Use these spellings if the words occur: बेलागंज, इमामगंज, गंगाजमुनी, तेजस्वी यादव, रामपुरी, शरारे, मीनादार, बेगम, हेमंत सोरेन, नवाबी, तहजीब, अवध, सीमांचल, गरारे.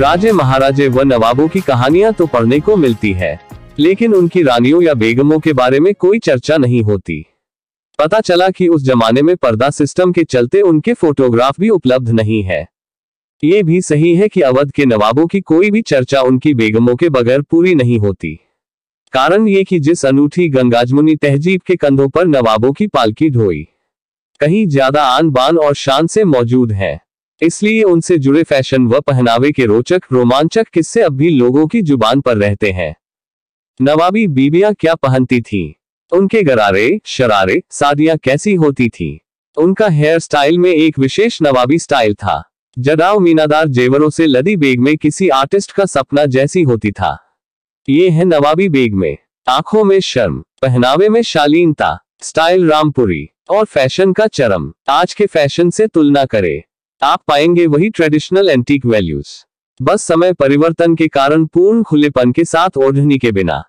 राजे महाराजे व नवाबों की कहानियां तो पढ़ने को मिलती है, लेकिन उनकी रानियों या बेगमों के बारे में कोई चर्चा नहीं होती। पता चला कि उस जमाने में पर्दा सिस्टम के चलते उनके फोटोग्राफ भी उपलब्ध नहीं है। ये भी सही है कि अवध के नवाबों की कोई भी चर्चा उनकी बेगमों के बगैर पूरी नहीं होती। कारण ये कि जिस अनूठी गंगाजमुनी तहजीब के कंधों पर नवाबों की पालकी ढोई, कहीं ज्यादा आन बान और शान से मौजूद हैं। इसलिए उनसे जुड़े फैशन व पहनावे के रोचक रोमांचक किस्से अब भी लोगों की जुबान पर रहते हैं। नवाबी बीबियां क्या पहनती थीं, उनके गरारे शरारे साड़ियां कैसी होती थीं, उनका हेयर स्टाइल में एक विशेष नवाबी स्टाइल था। जड़ाऊ मीनादार जेवरों से लदी बेग में किसी आर्टिस्ट का सपना जैसी होती था। ये है नवाबी बेग में, आंखों में शर्म, पहनावे में शालीनता, स्टाइल रामपुरी और फैशन का चरम। आज के फैशन से तुलना करें, आप पाएंगे वही ट्रेडिशनल एंटीक वैल्यूज, बस समय परिवर्तन के कारण पूर्ण खुलेपन के साथ ओढ़नी के बिना।